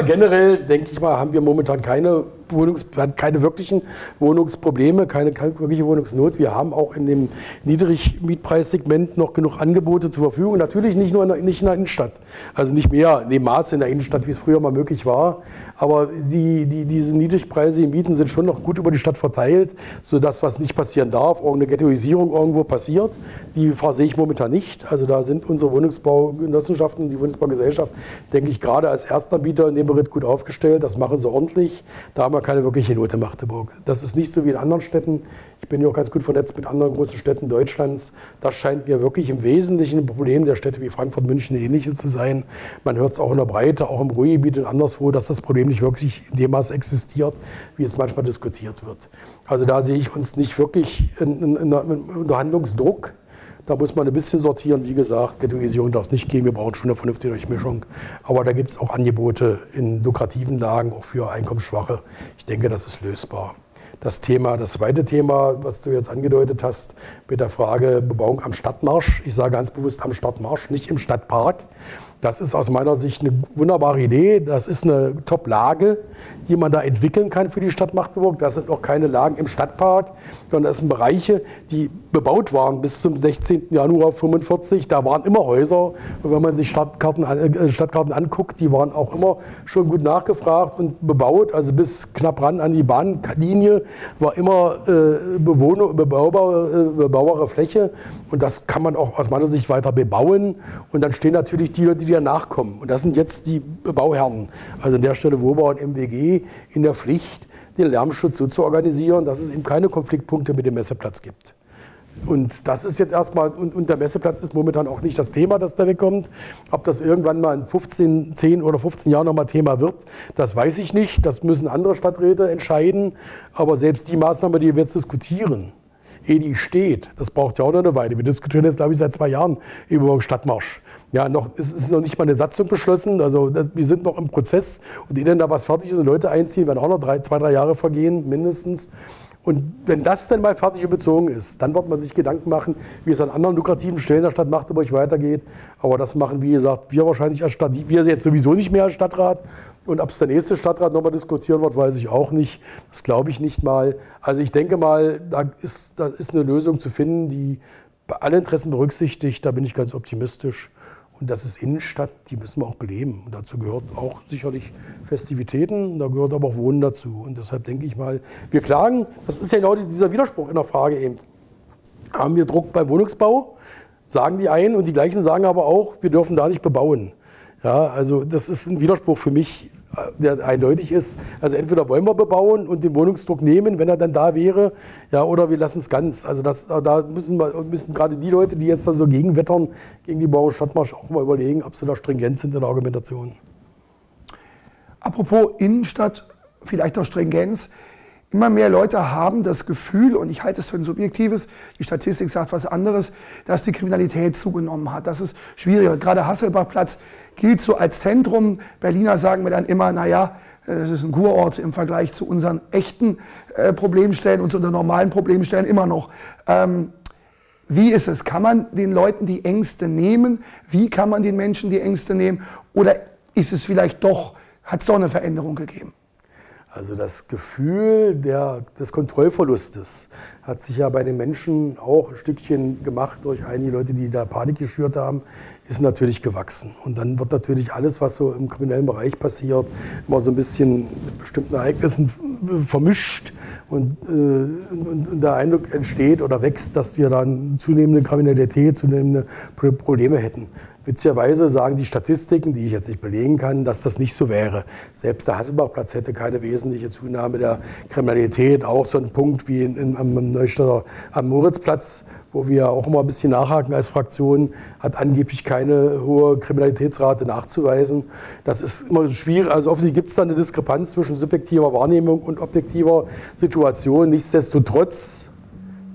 generell, denke ich mal, haben wir momentan keine wirklichen Wohnungsprobleme, keine wirkliche Wohnungsnot. Wir haben auch in dem Niedrigmietpreissegment noch genug Angebote zur Verfügung. Natürlich nicht in der Innenstadt. Also nicht mehr in dem Maße in der Innenstadt, wie es früher mal möglich war. Aber diese niedrigpreisigen Mieten sind schon noch gut über die Stadt verteilt, sodass was nicht passieren darf. Irgendeine Ghettoisierung irgendwo passiert. Die Gefahr sehe ich momentan nicht. Also da sind unsere Wohnungsbaugenossenschaften und die Wohnungsbaugesellschaft, denke ich, gerade als Erstanbieter in dem Bericht gut aufgestellt. Das machen sie ordentlich. Da haben wir keine wirkliche Not in Magdeburg. Das ist nicht so wie in anderen Städten. Ich bin ja auch ganz gut vernetzt mit anderen großen Städten Deutschlands. Das scheint mir wirklich im Wesentlichen ein Problem der Städte wie Frankfurt, München und Ähnliches zu sein. Man hört es auch in der Breite, auch im Ruhrgebiet und anderswo, dass das Problem nicht wirklich in dem Maß existiert, wie es manchmal diskutiert wird. Also da sehe ich uns nicht wirklich unter Handlungsdruck. Da muss man ein bisschen sortieren. Wie gesagt, Ghettoisierung darf es nicht geben. Wir brauchen schon eine vernünftige Durchmischung. Aber da gibt es auch Angebote in lukrativen Lagen, auch für Einkommensschwache. Ich denke, das ist lösbar. Das zweite Thema, was du jetzt angedeutet hast, mit der Frage Bebauung am Stadtmarsch. Ich sage ganz bewusst am Stadtmarsch, nicht im Stadtpark. Das ist aus meiner Sicht eine wunderbare Idee. Das ist eine Top-Lage, die man da entwickeln kann für die Stadt Magdeburg. Das sind auch keine Lagen im Stadtpark, sondern das sind Bereiche, die bebaut waren bis zum 16. Januar 1945. Da waren immer Häuser. Und wenn man sich Stadtkarten anguckt, die waren auch immer schon gut nachgefragt und bebaut. Also bis knapp ran an die Bahnlinie war immer bebaubare Fläche. Und das kann man auch aus meiner Sicht weiter bebauen. Und dann stehen natürlich die Leute, die danach kommen. Und das sind jetzt die Bauherren, also an der Stelle Wobau und MWG, in der Pflicht, den Lärmschutz so zu organisieren, dass es eben keine Konfliktpunkte mit dem Messeplatz gibt. Und das ist jetzt erstmal, und der Messeplatz ist momentan auch nicht das Thema, das da wegkommt. Ob das irgendwann mal in 10 oder 15 Jahren nochmal Thema wird, das weiß ich nicht. Das müssen andere Stadträte entscheiden. Aber selbst die Maßnahme, die wir jetzt diskutieren, ehe die steht, das braucht ja auch noch eine Weile. Wir diskutieren jetzt, glaube ich, seit 2 Jahren über den Stadtmarsch. Ja, noch, es ist noch nicht mal eine Satzung beschlossen, also wir sind noch im Prozess. Und ehe dann da was fertig ist und Leute einziehen, werden auch noch 2, 3 Jahre vergehen, mindestens. Und wenn das dann mal fertig und bezogen ist, dann wird man sich Gedanken machen, wie es an anderen lukrativen Stellen der Stadt Magdeburg weitergeht. Aber das machen, wie gesagt, wir wahrscheinlich als Stadt, wir jetzt sowieso nicht mehr als Stadtrat. Und ob es der nächste Stadtrat nochmal diskutieren wird, weiß ich auch nicht. Das glaube ich nicht mal. Also ich denke mal, da ist eine Lösung zu finden, die bei allen Interessen berücksichtigt. Da bin ich ganz optimistisch. Und das ist Innenstadt, die müssen wir auch beleben. Und dazu gehört auch sicherlich Festivitäten, da gehört aber auch Wohnen dazu. Und deshalb denke ich mal, wir klagen, das ist ja genau dieser Widerspruch in der Frage eben. Haben wir Druck beim Wohnungsbau, sagen die einen und die gleichen sagen aber auch, wir dürfen da nicht bebauen. Ja, also das ist ein Widerspruch für mich, der eindeutig ist. Also entweder wollen wir bebauen und den Wohnungsdruck nehmen, wenn er dann da wäre, ja, oder wir lassen es ganz. Also da müssen gerade die Leute, die jetzt da so gegenwettern, gegen die Bauer Stadtmarsch auch mal überlegen, ob sie da stringent sind in der Argumentation. Apropos Innenstadt, vielleicht auch Stringenz. Immer mehr Leute haben das Gefühl, und ich halte es für ein subjektives, die Statistik sagt was anderes, dass die Kriminalität zugenommen hat. Das ist schwierig. Gerade Hasselbachplatz gilt so als Zentrum. Berliner sagen mir dann immer, naja, das ist ein Kurort im Vergleich zu unseren echten Problemstellen und zu unseren normalen Problemstellen immer noch. Wie ist es? Kann man den Leuten die Ängste nehmen? Wie kann man den Menschen die Ängste nehmen? Oder ist es vielleicht doch, hat es doch eine Veränderung gegeben? Also das Gefühl des Kontrollverlustes hat sich ja bei den Menschen auch ein Stückchen gemacht durch einige Leute, die da Panik geschürt haben, ist natürlich gewachsen. Und dann wird natürlich alles, was so im kriminellen Bereich passiert, immer so ein bisschen mit bestimmten Ereignissen vermischt. Und der Eindruck entsteht oder wächst, dass wir dann zunehmende Kriminalität, zunehmende Probleme hätten. Witzigerweise sagen die Statistiken, die ich jetzt nicht belegen kann, dass das nicht so wäre. Selbst der Hasselbachplatz hätte keine wesentliche Zunahme der Kriminalität. Auch so ein Punkt wie am Moritzplatz, wo wir auch immer ein bisschen nachhaken als Fraktion, hat angeblich keine hohe Kriminalitätsrate nachzuweisen. Das ist immer schwierig. Also offensichtlich gibt es da eine Diskrepanz zwischen subjektiver Wahrnehmung und objektiver Situation. Nichtsdestotrotz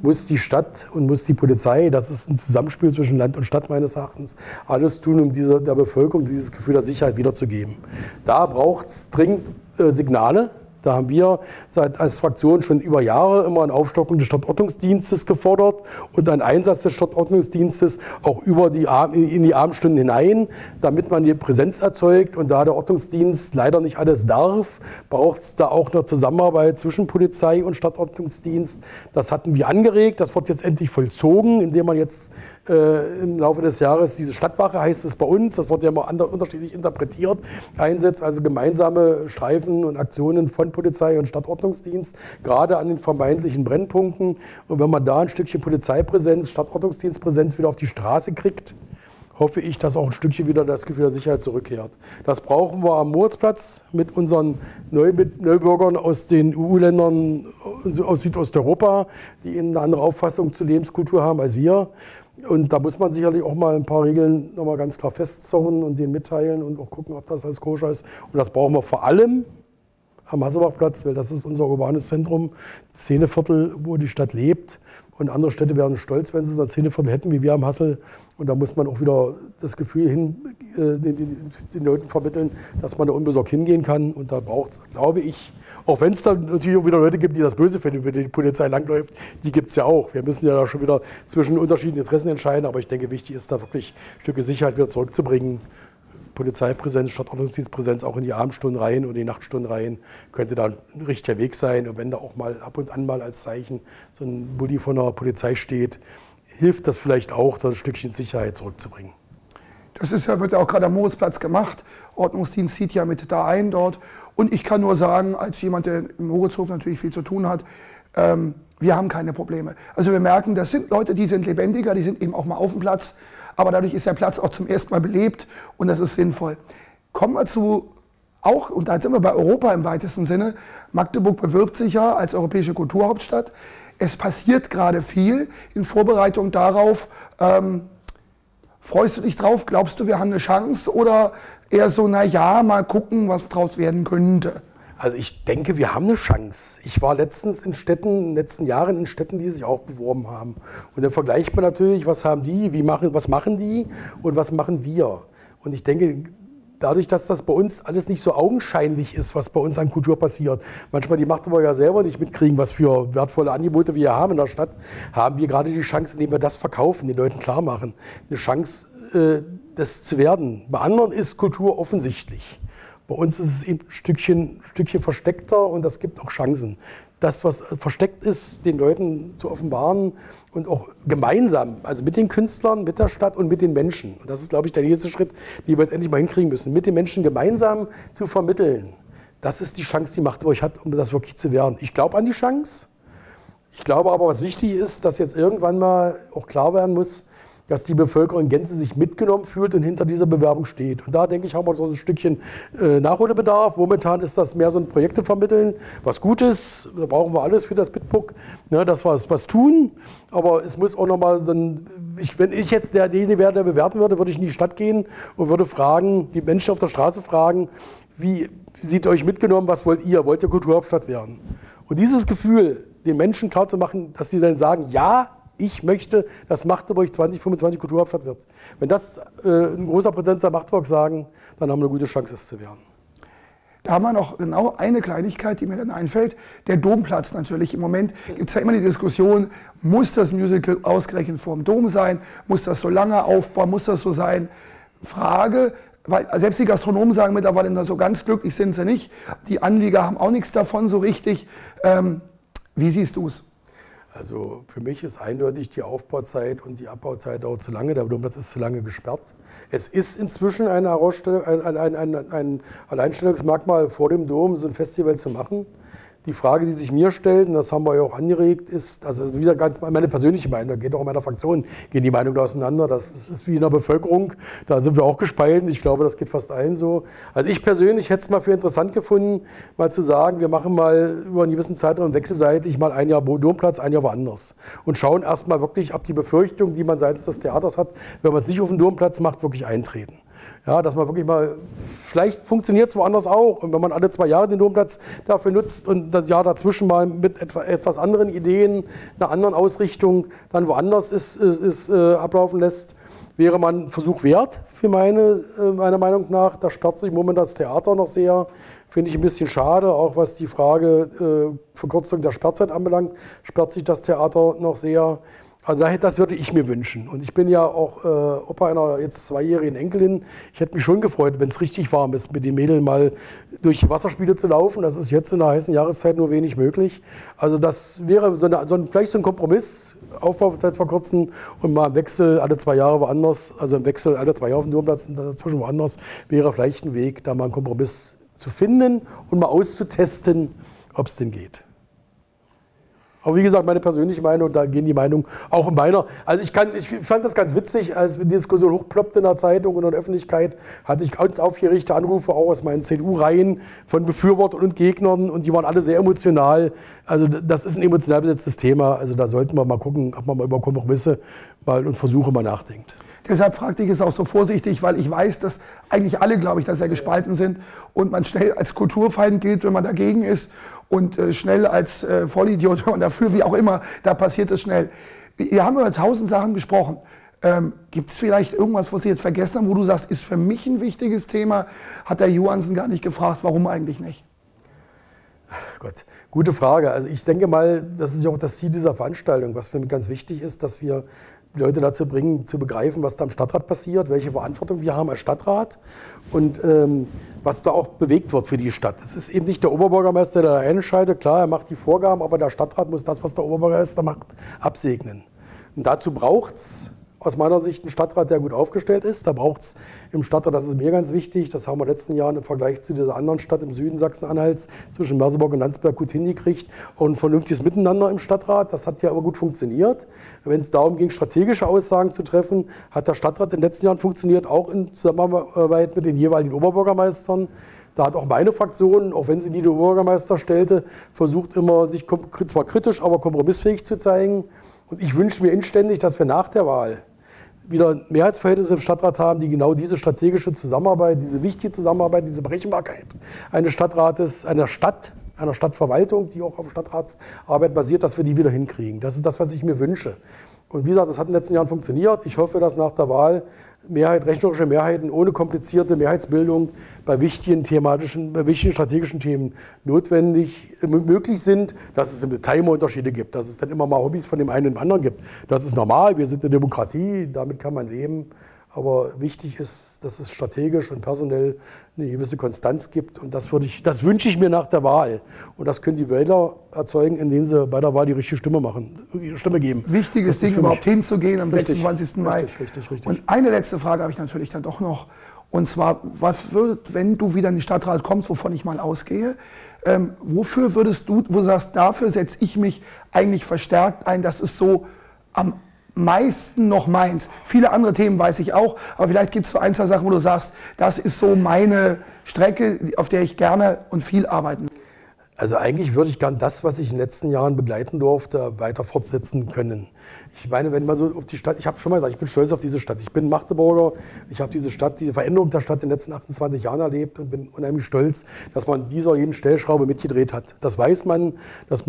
muss die Stadt und muss die Polizei, das ist ein Zusammenspiel zwischen Land und Stadt meines Erachtens, alles tun, um der Bevölkerung dieses Gefühl der Sicherheit wiederzugeben. Da braucht es dringend Signale. Da haben wir als Fraktion schon über Jahre immer eine Aufstockung des Stadtordnungsdienstes gefordert und einen Einsatz des Stadtordnungsdienstes auch in die Abendstunden hinein, damit man hier Präsenz erzeugt. Und da der Ordnungsdienst leider nicht alles darf, braucht es da auch eine Zusammenarbeit zwischen Polizei und Stadtordnungsdienst. Das hatten wir angeregt, das wird jetzt endlich vollzogen, indem man jetzt im Laufe des Jahres diese Stadtwache, heißt es bei uns, das wird ja immer unterschiedlich interpretiert, einsetzt, also gemeinsame Streifen und Aktionen von Polizei und Stadtordnungsdienst, gerade an den vermeintlichen Brennpunkten. Und wenn man da ein Stückchen Polizeipräsenz, Stadtordnungsdienstpräsenz wieder auf die Straße kriegt, hoffe ich, dass auch ein Stückchen wieder das Gefühl der Sicherheit zurückkehrt. Das brauchen wir am Moritzplatz mit unseren Neubürgern aus den EU-Ländern, aus Südosteuropa, die eine andere Auffassung zur Lebenskultur haben als wir. Und da muss man sicherlich auch mal ein paar Regeln nochmal ganz klar festzurren und denen mitteilen und auch gucken, ob das als koscher ist. Und das brauchen wir vor allem am Hasselbachplatz, weil das ist unser urbanes Zentrum, Szeneviertel, wo die Stadt lebt. Und andere Städte wären stolz, wenn sie so ein Szeneviertel hätten, wie wir am Hassel. Und da muss man auch wieder das Gefühl den Leuten vermitteln, dass man da unbesorgt hingehen kann. Und da braucht es, glaube ich, auch wenn es da natürlich auch wieder Leute gibt, die das böse finden, wenn die Polizei langläuft, die gibt es ja auch. Wir müssen ja da schon wieder zwischen unterschiedlichen Interessen entscheiden. Aber ich denke, wichtig ist da wirklich Stücke Sicherheit wieder zurückzubringen. Polizeipräsenz, Stadtordnungsdienstpräsenz auch in die Abendstunden rein und die Nachtstunden rein, könnte da ein richtiger Weg sein. Und wenn da auch mal ab und an mal als Zeichen so ein Bulli von der Polizei steht, hilft das vielleicht auch, das Stückchen Sicherheit zurückzubringen. Das ist ja, wird ja auch gerade am Moritzplatz gemacht. Ordnungsdienst zieht ja mit da ein dort. Und ich kann nur sagen, als jemand, der im Moritzhof natürlich viel zu tun hat, wir haben keine Probleme. Also wir merken, das sind Leute, die sind lebendiger, die sind eben auch mal auf dem Platz. Aber dadurch ist der Platz auch zum ersten Mal belebt und das ist sinnvoll. Kommen wir zu, auch, und da sind wir bei Europa im weitesten Sinne, Magdeburg bewirbt sich ja als europäische Kulturhauptstadt. Es passiert gerade viel in Vorbereitung darauf. Freust du dich drauf? Glaubst du, wir haben eine Chance? Oder eher so, na ja, mal gucken, was draus werden könnte? Also ich denke, wir haben eine Chance. Ich war in den letzten Jahren in Städten, die sich auch beworben haben. Und dann vergleicht man natürlich, was haben die, was machen die und was machen wir. Und ich denke, dadurch, dass das bei uns alles nicht so augenscheinlich ist, was bei uns an Kultur passiert. Manchmal die Magdeburger ja selber nicht mitkriegen, was für wertvolle Angebote wir haben in der Stadt. Haben wir gerade die Chance, indem wir das verkaufen, den Leuten klar machen. Eine Chance, das zu werden. Bei anderen ist Kultur offensichtlich. Bei uns ist es eben ein Stückchen versteckter und das gibt auch Chancen. Das, was versteckt ist, den Leuten zu offenbaren und auch gemeinsam, also mit den Künstlern, mit der Stadt und mit den Menschen. Und das ist, glaube ich, der nächste Schritt, den wir jetzt endlich mal hinkriegen müssen, mit den Menschen gemeinsam zu vermitteln. Das ist die Chance, die Magdeburg hat, um das wirklich zu werden. Ich glaube an die Chance. Ich glaube aber, was wichtig ist, dass jetzt irgendwann mal auch klar werden muss, dass die Bevölkerung in Gänze sich mitgenommen fühlt und hinter dieser Bewerbung steht. Und da, denke ich, haben wir so ein Stückchen Nachholbedarf. Momentan ist das mehr so ein Projekte vermitteln, was gut ist. Da brauchen wir alles für das Bitburg, ne, dass wir was tun. Aber es muss auch nochmal so ein... Wenn ich jetzt derjenige wäre, der bewerben würde, würde ich in die Stadt gehen und würde fragen, die Menschen auf der Straße fragen, wie seht ihr euch mitgenommen, was wollt ihr? Wollt ihr Kulturhauptstadt werden? Und dieses Gefühl, den Menschen klar zu machen, dass sie dann sagen, ja, ich möchte, dass Magdeburg 2025 Kulturhauptstadt wird. Wenn das ein großer Prozentsatz Magdeburg sagen, dann haben wir eine gute Chance, es zu werden. Da haben wir noch genau eine Kleinigkeit, die mir dann einfällt. Der Domplatz natürlich. Im Moment gibt es ja immer die Diskussion, muss das Musical ausgerechnet vor dem Dom sein? Muss das so lange aufbauen? Muss das so sein? Frage, weil selbst die Gastronomen sagen mittlerweile, so ganz glücklich sind sie nicht. Die Anlieger haben auch nichts davon so richtig. Wie siehst du es? Also für mich ist eindeutig die Aufbauzeit und die Abbauzeit dauert zu lange. Der Domplatz ist zu lange gesperrt. Es ist inzwischen ein Alleinstellungsmerkmal, vor dem Dom so ein Festival zu machen. Die Frage, die sich mir stellt, und das haben wir ja auch angeregt, ist, also wieder ganz meine persönliche Meinung, da geht auch in meiner Fraktion, gehen die Meinungen auseinander, das ist wie in der Bevölkerung, da sind wir auch gespalten, ich glaube, das geht fast allen so. Also ich persönlich hätte es mal für interessant gefunden, mal zu sagen, wir machen mal über einen gewissen Zeitraum wechselseitig mal ein Jahr Domplatz, ein Jahr woanders und schauen erstmal wirklich, ob die Befürchtung, die man seitens des Theaters hat, wenn man es nicht auf dem Domplatz macht, wirklich eintreten. Ja, dass man wirklich mal, vielleicht funktioniert es woanders auch. Und wenn man alle 2 Jahre den Domplatz dafür nutzt und das Jahr dazwischen mal mit etwas anderen Ideen, einer anderen Ausrichtung dann woanders ablaufen lässt, wäre man ein Versuch wert, für meiner Meinung nach. Da sperrt sich momentan das Theater noch sehr. Finde ich ein bisschen schade, auch was die Frage Verkürzung der Sperrzeit anbelangt, sperrt sich das Theater noch sehr. Also daher, das würde ich mir wünschen. Und ich bin ja auch Opa einer jetzt 2-jährigen Enkelin. Ich hätte mich schon gefreut, wenn es richtig warm ist, mit den Mädeln mal durch die Wasserspiele zu laufen. Das ist jetzt in der heißen Jahreszeit nur wenig möglich. Also das wäre vielleicht so ein Kompromiss, Aufbauzeit verkürzen und mal im Wechsel alle 2 Jahre woanders, also im Wechsel alle 2 Jahre auf dem Domplatz und dazwischen woanders, wäre vielleicht ein Weg, da mal einen Kompromiss zu finden und mal auszutesten, ob es denn geht. Aber wie gesagt, meine persönliche Meinung, da gehen die Meinungen auch in meiner. Also ich fand das ganz witzig, als die Diskussion hochploppte in der Zeitung und in der Öffentlichkeit, hatte ich ganz aufgeregte Anrufe auch aus meinen CDU-Reihen von Befürwortern und Gegnern und die waren alle sehr emotional. Also das ist ein emotional besetztes Thema, also da sollten wir mal gucken, ob man mal über Kompromisse und Versuche mal nachdenkt. Deshalb fragte ich es auch so vorsichtig, weil ich weiß, dass eigentlich alle, glaube ich, da sehr gespalten sind und man schnell als Kulturfeind gilt, wenn man dagegen ist und schnell als Vollidiot und dafür, wie auch immer, da passiert es schnell. Wir haben über 1000 Sachen gesprochen. Gibt es vielleicht irgendwas, was Sie jetzt vergessen haben, wo du sagst, ist für mich ein wichtiges Thema? Hat der Johansen gar nicht gefragt, warum eigentlich nicht? Ach Gott, gute Frage. Also ich denke mal, das ist ja auch das Ziel dieser Veranstaltung, was für mich ganz wichtig ist, dass wir die Leute dazu bringen, zu begreifen, was da im Stadtrat passiert, welche Verantwortung wir haben als Stadtrat und was da auch bewegt wird für die Stadt. Es ist eben nicht der Oberbürgermeister, der da entscheidet, klar, er macht die Vorgaben, aber der Stadtrat muss das, was der Oberbürgermeister macht, absegnen. Und dazu braucht es aus meiner Sicht einen Stadtrat, der gut aufgestellt ist. Da braucht es im Stadtrat, das ist mir ganz wichtig, das haben wir in den letzten Jahren im Vergleich zu dieser anderen Stadt im Süden Sachsen-Anhalts zwischen Merseburg und Landsberg gut hingekriegt und ein vernünftiges Miteinander im Stadtrat. Das hat ja immer gut funktioniert. Wenn es darum ging, strategische Aussagen zu treffen, hat der Stadtrat in den letzten Jahren funktioniert, auch in Zusammenarbeit mit den jeweiligen Oberbürgermeistern. Da hat auch meine Fraktion, auch wenn sie nie den Oberbürgermeister stellte, versucht immer, sich zwar kritisch, aber kompromissfähig zu zeigen. Und ich wünsche mir inständig, dass wir nach der Wahl wieder Mehrheitsverhältnisse im Stadtrat haben, die genau diese strategische Zusammenarbeit, diese wichtige Zusammenarbeit, diese Berechenbarkeit eines Stadtrates, einer Stadtverwaltung, die auch auf Stadtratsarbeit basiert, dass wir die wieder hinkriegen. Das ist das, was ich mir wünsche. Und wie gesagt, das hat in den letzten Jahren funktioniert. Ich hoffe, dass nach der Wahl rechnerische Mehrheiten ohne komplizierte Mehrheitsbildung bei wichtigen thematischen, bei wichtigen strategischen Themen möglich sind, dass es im Detail mal Unterschiede gibt, dass es dann immer mal Hobbys von dem einen und dem anderen gibt. Das ist normal, wir sind eine Demokratie, damit kann man leben. Aber wichtig ist, dass es strategisch und personell eine gewisse Konstanz gibt. Und das wünsche ich mir nach der Wahl. Und das können die Wähler erzeugen, indem sie bei der Wahl die richtige Stimme machen, Stimme geben. Wichtiges Ding, überhaupt hinzugehen am 26. Mai. Richtig. Und eine letzte Frage habe ich natürlich dann doch noch. Und zwar, was wird, wenn du wieder in den Stadtrat kommst, wovon ich mal ausgehe, wofür würdest du, wo du sagst, dafür setze ich mich eigentlich verstärkt ein, dass es so am meisten noch meins. Viele andere Themen weiß ich auch, aber vielleicht gibt es so ein, zwei Sachen, wo du sagst, das ist so meine Strecke, auf der ich gerne und viel arbeiten. Also eigentlich würde ich gern das, was ich in den letzten Jahren begleiten durfte, weiter fortsetzen können. Ich meine, wenn man so auf die Stadt, ich habe schon mal gesagt, ich bin stolz auf diese Stadt. Ich bin Magdeburger, ich habe diese Stadt, diese Veränderung der Stadt in den letzten 28 Jahren erlebt und bin unheimlich stolz, dass man jeden Stellschraube mitgedreht hat. Das weiß man, das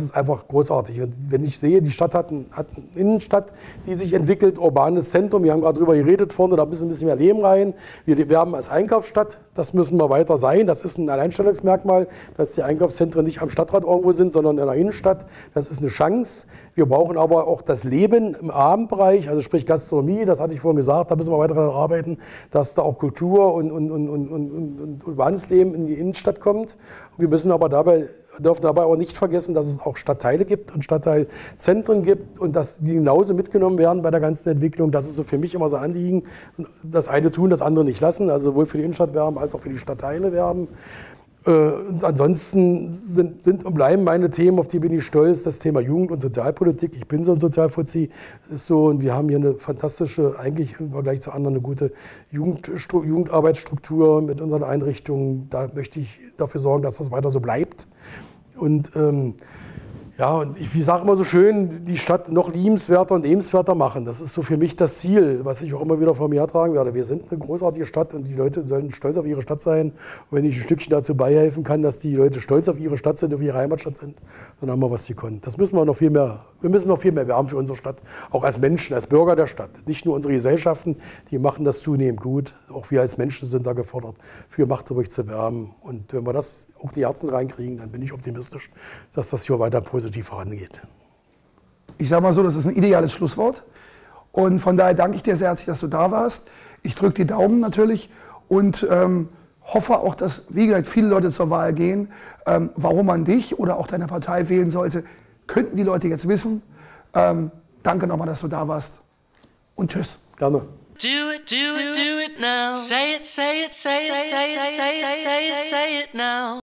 ist einfach großartig. Und wenn ich sehe, die Stadt hat eine Innenstadt, die sich entwickelt, urbanes Zentrum, wir haben gerade drüber geredet vorne, da müssen ein bisschen mehr Leben rein. Wir haben als Einkaufsstadt, das müssen wir weiter sein, das ist ein Alleinstellungsmerkmal, dass die Einkaufszentren nicht am Stadtrat irgendwo sind, sondern in der Innenstadt. Das ist eine Chance. Wir brauchen aber auch das Leben im Abendbereich, also sprich Gastronomie, das hatte ich vorhin gesagt, da müssen wir weiter daran arbeiten, dass da auch Kultur und urbanes Leben in die Innenstadt kommt. Wir müssen aber dürfen dabei auch nicht vergessen, dass es auch Stadtteile gibt und Stadtteilzentren gibt und dass die genauso mitgenommen werden bei der ganzen Entwicklung. Das ist so für mich immer so ein Anliegen, das eine tun, das andere nicht lassen, also sowohl für die Innenstadt werben als auch für die Stadtteile werben. Und ansonsten sind und bleiben meine Themen, auf die bin ich stolz, das Thema Jugend- und Sozialpolitik. Ich bin so ein Sozialfuzzi, das ist so, und wir haben hier eine fantastische, eigentlich im Vergleich zu anderen, eine gute Jugendarbeitsstruktur mit unseren Einrichtungen. Da möchte ich dafür sorgen, dass das weiter so bleibt. Und und ich sage immer so schön, die Stadt noch liebenswerter und lebenswerter machen. Das ist so für mich das Ziel, was ich auch immer wieder vor mir hertragen werde. Wir sind eine großartige Stadt und die Leute sollen stolz auf ihre Stadt sein. Und wenn ich ein Stückchen dazu beihelfen kann, dass die Leute stolz auf ihre Stadt sind, auf ihre Heimatstadt sind, dann haben wir was gekonnt. Das müssen wir noch viel mehr. Wir müssen noch viel mehr werben für unsere Stadt, auch als Menschen, als Bürger der Stadt. Nicht nur unsere Gesellschaften, die machen das zunehmend gut. Auch wir als Menschen sind da gefordert, für Magdeburg zu werben. Und wenn wir das auch die Herzen reinkriegen, dann bin ich optimistisch, dass das hier weiter positiv vorangeht. Ich sage mal so, das ist ein ideales Schlusswort. Und von daher danke ich dir sehr herzlich, dass du da warst. Ich drücke die Daumen natürlich und hoffe auch, dass, wie gesagt, viele Leute zur Wahl gehen. Warum man dich oder auch deine Partei wählen sollte, könnten die Leute jetzt wissen. Danke nochmal, dass du da warst. Und tschüss. Gerne. Do it now. Say it now.